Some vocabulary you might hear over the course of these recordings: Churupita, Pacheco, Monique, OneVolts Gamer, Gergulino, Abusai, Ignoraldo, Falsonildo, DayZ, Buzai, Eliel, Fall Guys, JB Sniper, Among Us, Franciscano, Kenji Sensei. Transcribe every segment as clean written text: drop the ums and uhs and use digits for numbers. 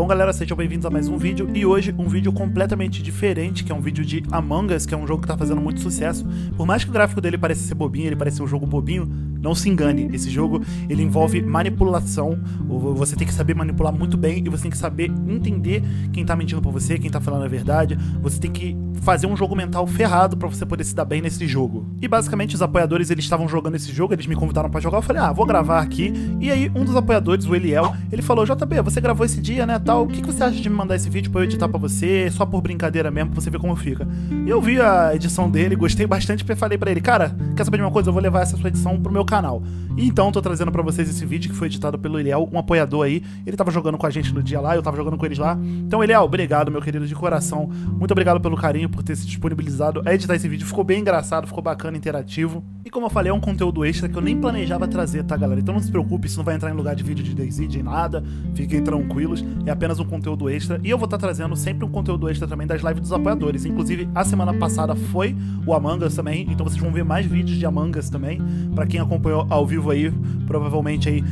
Bom galera, sejam bem-vindos a mais um vídeo, e hoje um vídeo completamente diferente, que é um vídeo de Among Us, que é um jogo que tá fazendo muito sucesso. Por mais que o gráfico dele pareça ser bobinho, ele parece um jogo bobinho, não se engane, esse jogo ele envolve manipulação, você tem que saber manipular muito bem, e você tem que saber entender quem tá mentindo pra você, quem tá falando a verdade, você tem que fazer um jogo mental ferrado pra você poder se dar bem nesse jogo. E basicamente os apoiadores, eles estavam jogando esse jogo, eles me convidaram pra jogar, eu falei, ah, vou gravar aqui, e aí um dos apoiadores, o Eliel, ele falou, JB, você gravou esse dia, né, tal, o que você acha de me mandar esse vídeo pra eu editar pra você, só por brincadeira mesmo, pra você ver como fica. E eu vi a edição dele, gostei bastante, e falei pra ele, cara, quer saber de uma coisa, eu vou levar essa sua edição pro meu canal. E então tô trazendo pra vocês esse vídeo que foi editado pelo Eliel, um apoiador aí, ele tava jogando com a gente no dia lá, eu tava jogando com eles lá. Então Eliel, obrigado, meu querido, de coração, muito obrigado pelo carinho, por ter se disponibilizado a editar esse vídeo, ficou bem engraçado, ficou bacana, interativo. E como eu falei, é um conteúdo extra que eu nem planejava trazer, tá galera? Então não se preocupe, isso não vai entrar em lugar de vídeo de DayZ, de nada, fiquem tranquilos, é apenas um conteúdo extra. E eu vou estar trazendo sempre um conteúdo extra também das lives dos apoiadores, inclusive a semana passada foi o Among Us também, então vocês vão ver mais vídeos de Among Us também, pra quem acompanhou ao vivo aí, provavelmente aí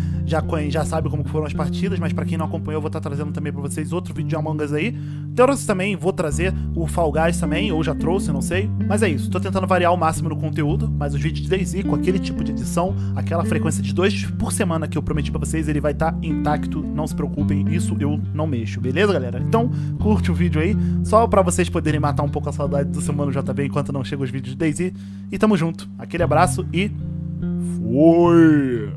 já sabe como foram as partidas, mas pra quem não acompanhou eu vou estar trazendo também pra vocês outro vídeo de Among Us aí. Trouxe também, vou trazer o Fall Guys também, ou já trouxe, não sei. Mas é isso, tô tentando variar ao máximo no conteúdo, mas os vídeos de DayZ com aquele tipo de edição, aquela frequência de 2 por semana que eu prometi pra vocês, ele vai estar intacto, não se preocupem, isso eu não mexo, beleza galera? Então, curte o vídeo aí, só pra vocês poderem matar um pouco a saudade do seu mano JB enquanto não chegam os vídeos de DayZ. E tamo junto, aquele abraço e... fui!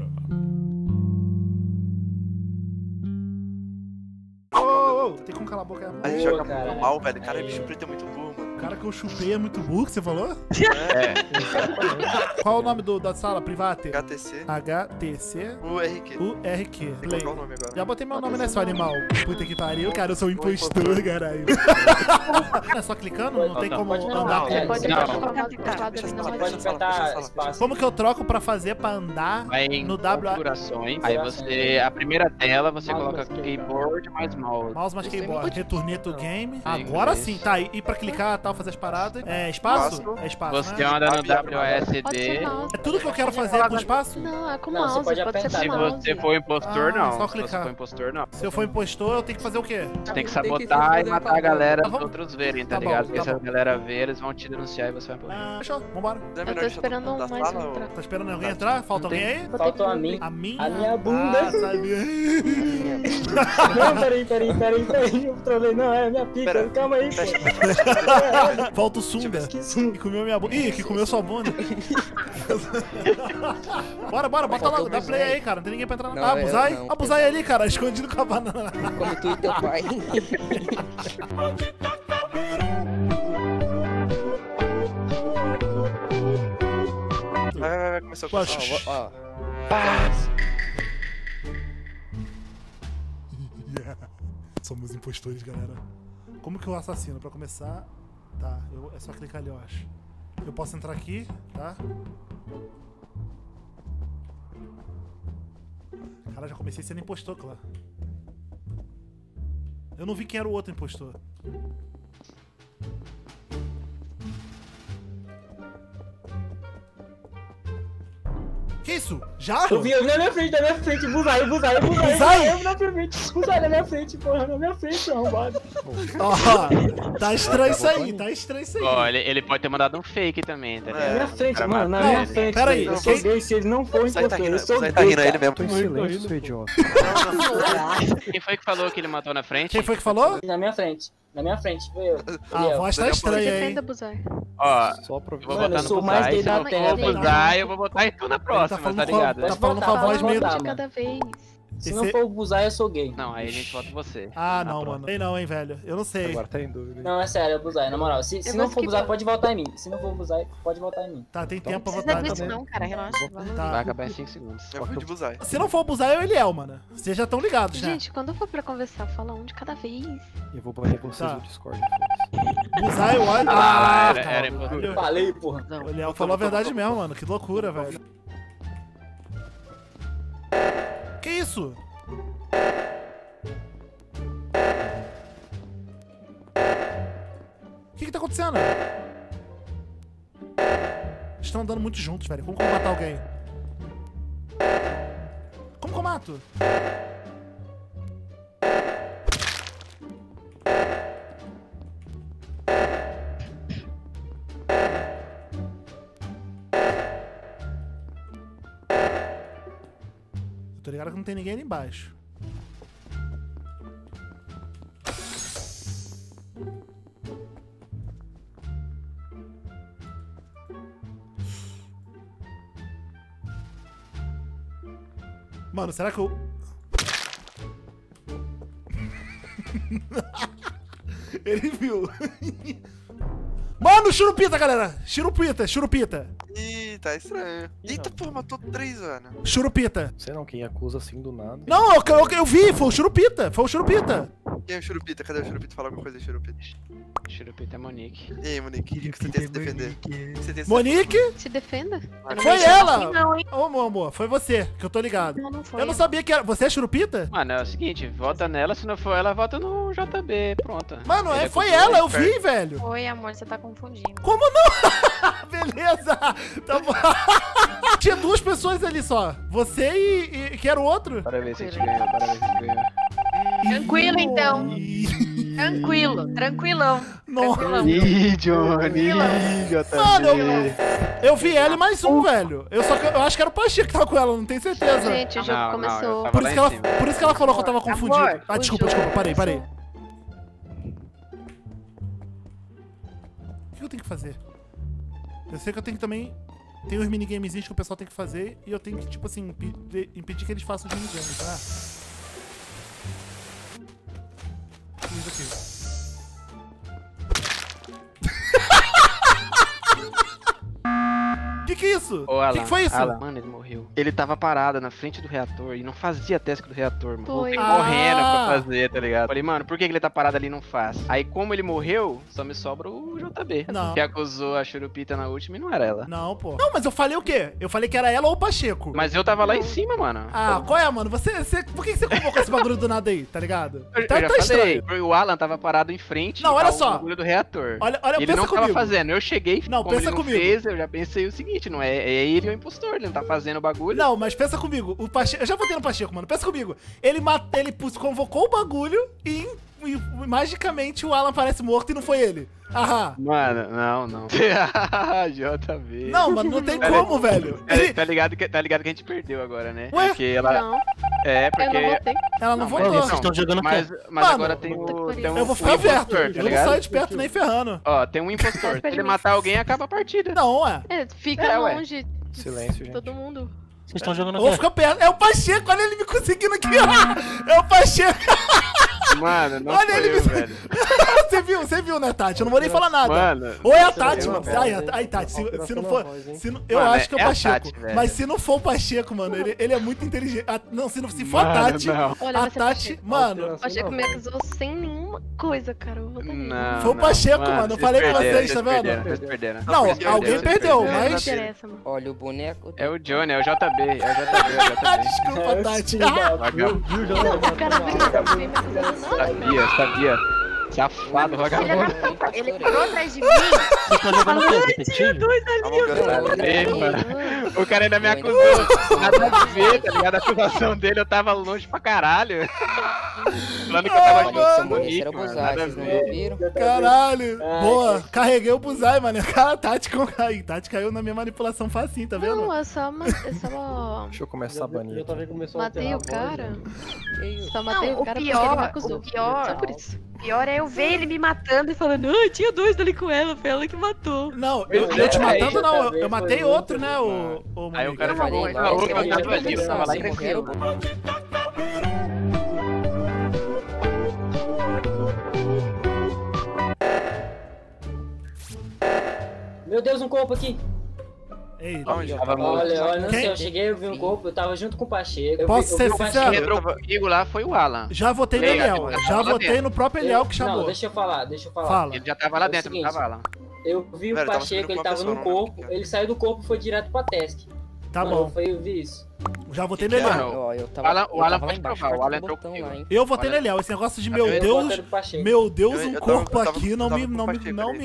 Tem como calar a boca. A gente joga muito mal, velho. Cara, o bicho preto é muito burro, mano. O cara que eu chupei é muito burro, que você falou? É. Qual é o nome da sala privada? HTC. HTC. URQ. URQ. Play. Qual o nome agora? Já botei meu nome nessa, animal. Puta que pariu, cara. Eu sou um impostor, caralho. É só clicando? Não tem como andar. Pode apertar espaço. Como que eu troco pra fazer pra andar no W? Aí você, a primeira tela, você coloca keyboard mais mouse. Mouse mais keyboard. Return to game. Agora sim, tá. E pra clicar, tal, fazer as paradas. É espaço? É espaço. Você anda no WSD. É tudo que eu quero fazer com espaço? Não, é com mouse. Se você for impostor, não. Só clicar. Se eu for impostor, eu tenho que fazer o quê? Você tem que sabotar e matar a galera dos outros verem, tá ligado? Porque se a galera ver, eles vão te denunciar e você vai morrer. Fechou, vambora. Eu tô esperando mais um entrar. Tá esperando alguém entrar? Falta alguém aí? Faltou a mim. A minha bunda. Não, peraí, eu trolei, não, é minha pica, pera. Calma aí. Falta o Sunda, que comeu minha bunda. Ih, que comeu sua bunda. bora, bota lá, dá play aí, cara, não tem ninguém pra entrar na... Ah, Abusai? Abusai ali, cara, escondido com a banana. Como tu e teu pai. Vai, começou a começar, ó. Paz! Somos impostores, galera. Como que eu assassino? Pra começar, tá, é só clicar ali, eu acho. Eu posso entrar aqui, tá? Cara, já comecei sendo impostor, claro. Eu não vi quem era o outro impostor. Que isso? Já? Eu vi na minha frente, Buzai. Buzai na minha frente, porra, na minha frente, arrombado. Ó, tá estranho isso aí. Ó, ele pode ter mandado um fake também, tá ligado? Na minha frente, mano, na minha frente. Pera aí, eu sou gay, se ele não for impostor, eu sou gay, cara. Tô em silêncio, seu idiota. Quem foi que falou que ele matou na frente? Quem foi que falou? Na minha frente, foi eu. A voz tá estranha, hein? Ó, eu vou botar no Buzai, se não for Buzai, eu vou botar em tudo a próxima. Tá ligado? Tá falando com a voz mesmo. Se não for o Buzai, eu sou gay. Não, aí a gente vota você. Ah, não, mano. Sei não, hein, velho. Eu não sei. Agora tá em dúvida. Não, é sério, é o Buzai, na moral. Se não for o Buzai, pode votar em mim. Se não for o Buzai, pode votar em mim. Tá, tem tempo pra votar. Não precisa disso não, cara. Relaxa. Vai acabar em 5 segundos. Eu fui de Buzai. Se não for o Buzai, é o Eliel, mano. Vocês já estão ligados, né? Gente, quando eu for pra conversar, fala um de cada vez. Eu vou bater com vocês no Discord. Buzai, olha. Ah, era. Falei, porra. O Eliel falou a verdade mesmo, mano. Que loucura, velho. Que isso? O que tá acontecendo? Estão andando muito juntos, velho. Como que eu matar alguém? Como que eu mato? Eu tô ligado que não tem ninguém ali embaixo. Mano, será que eu... Ele viu. Mano, Churupita, galera. Churupita, Churupita. Ih, tá estranho. Eita, porra, matou 3, mano. Churupita. Sei não, quem acusa assim do nada. Não, eu vi, foi o Churupita, foi o Churupita. Quem é o Churupita? Cadê o Churupita? Fala alguma coisa aí, Churupita. Churupita é Monique. E aí, Monique, o que você tem que se defender? Monique? Se defenda. Foi ela! Ô, meu amor, foi você, que eu tô ligado. Não, não foi. Eu não sabia que era... Você é Churupita? Mano, é o seguinte, vota nela, se não for ela, vota no JB, pronto. Mano, é, foi ela, eu vi, velho. Foi, amor, você tá confundindo. Como não? Beleza! Tá bom. Tinha 2 pessoas ali só. Você e... que era o outro? Parabéns, você ganhou, parabéns, você ganhou. Tranquilo, então. Tranquilo, tranquilão. Nossa. Nídio, tá. Mano, eu vi ela e mais um, velho. Eu acho que era o Pacheco que tava com ela, não tenho certeza. Gente, o jogo não, começou. Não, por isso que ela falou que eu tava confundido. Amor, ah, desculpa, parei. O que eu tenho que fazer? Eu sei que eu tenho que também... Tem os minigamezinhos que o pessoal tem que fazer e eu tenho que, tipo assim, impedir que eles façam os minigames, tá? Isso aqui. Que é isso? O que foi isso? Alan, mano, ele morreu. Ele tava parado na frente do reator e não fazia teste do reator, mano. Foi. Morrendo pra fazer, tá ligado? Falei, mano, por que ele tá parado ali e não faz? Aí, como ele morreu, só me sobra o JB. Não. Que acusou a Churupita na última e não era ela. Não, pô. Não, mas eu falei o quê? Eu falei que era ela ou o Pacheco. Mas eu tava lá em cima, mano. Ah, então... qual é, mano? Por que você convocou esse bagulho do nada aí, tá ligado? Eu já tá falei. Estranho. O Alan tava parado em frente não, olha só. Bagulho do reator. Olha, ele pensa não comigo. Tava fazendo. Eu cheguei, não, como pensa ele não comigo. Fez, eu já pensei o seguinte, não é ele é o impostor, ele não tá fazendo o bagulho. Não, mas pensa comigo, o Pacheco... Eu já votei no Pacheco, mano, pensa comigo. Ele convocou o bagulho e magicamente o Alan parece morto e não foi ele. Aham. Mano, não. JB. Não, mano, não tem como, velho. Tá ligado que a gente perdeu agora, né? Ué? Porque ela... Não. É, porque... Eu não votei. Ela não votou. Vocês estão jogando mas mano, agora tem o... eu vou ficar aberto. Eu não saio de perto nem ferrando. Ó, tem um impostor. Se ele matar alguém, acaba a partida. Não, ué. É, fica longe. Silêncio, gente. Todo mundo. Vocês estão jogando... Eu vou ficar perto. É o Pacheco, olha ele me conseguindo aqui. É o Pacheco. Mano, não olha ele, eu, velho. Você viu, né, Tati? Eu não vou nem falar nada. Mano, ou é a Tati, mano. Ai, Tati, se não for... Eu acho que é o Pacheco. Mas se não for o Pacheco, mano, ele é muito inteligente. Não, se for a Tati... A Tati, mano... O Pacheco me acusou sem nenhuma coisa, cara. Foi o Pacheco, mano. Eu falei pra vocês, tá vendo? Não, alguém perdeu, mas... Olha, o boneco... É o Johnny, é o JB. Desculpa, Tati. O cara vem me Sabia. Safado, vagabundo. Ele parou atrás de mim. O cara ainda me acusou. Nada a ver, tá ligado? A acusação dele, eu tava longe pra caralho. Falando que eu tava junto. Caralho. Boa, carreguei o Buzai, mano. A Tati caiu na minha manipulação facinho, tá vendo? Não, eu só... Deixa eu começar a banir. Matei o cara. Só matei o cara porque ele me acusou. Só por isso. Pior é eu ver ele me matando e falando, ah, tinha 2 ali com ela, foi ela que matou. Não, eu te matando não, eu matei outro, né, o aí o cara falou, eu tava lá tranquilo. Meu Deus, um corpo aqui. Ei, olha, não sei, eu cheguei, eu vi um corpo, eu tava junto com o Pacheco. Posso ser sincero? Quem entrou comigo lá foi o Alan. Já votei no Eliel, já votei no próprio Eliel que chamou. Não, deixa eu falar. Fala. Ele já tava lá dentro, não tava lá. Eu vi o Pacheco, ele tava no corpo, ele saiu do corpo e foi direto pra Tesc. Tá bom. Eu vi isso. Já votei no Eliel. O Alan pode provar, o Alan entrou comigo. Eu votei no Eliel, esse negócio de meu Deus, um corpo aqui não me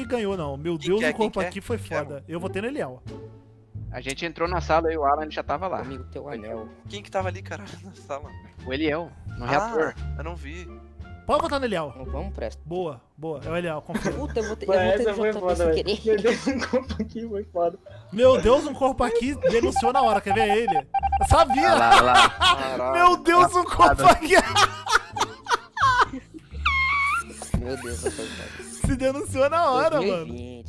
ganhou não. Meu Deus, um corpo aqui foi foda. Eu votei no Eliel. A gente entrou na sala e o Alan já tava lá. Amigo, teu anel. Quem que tava ali, cara, na sala? O Eliel, no reator. Eu não vi. Pode votar no Eliel. Vamos, presta. Boa, boa. É o Eliel, confia. Puta, eu vou ter votar sem querer. Meu Deus, um corpo aqui foi foda. Meu Deus, um corpo aqui denunciou na hora. Quer ver ele? Eu sabia! Olha lá, olha lá. Meu Deus, um corpo aqui. Meu Deus, se denunciou na hora, mano.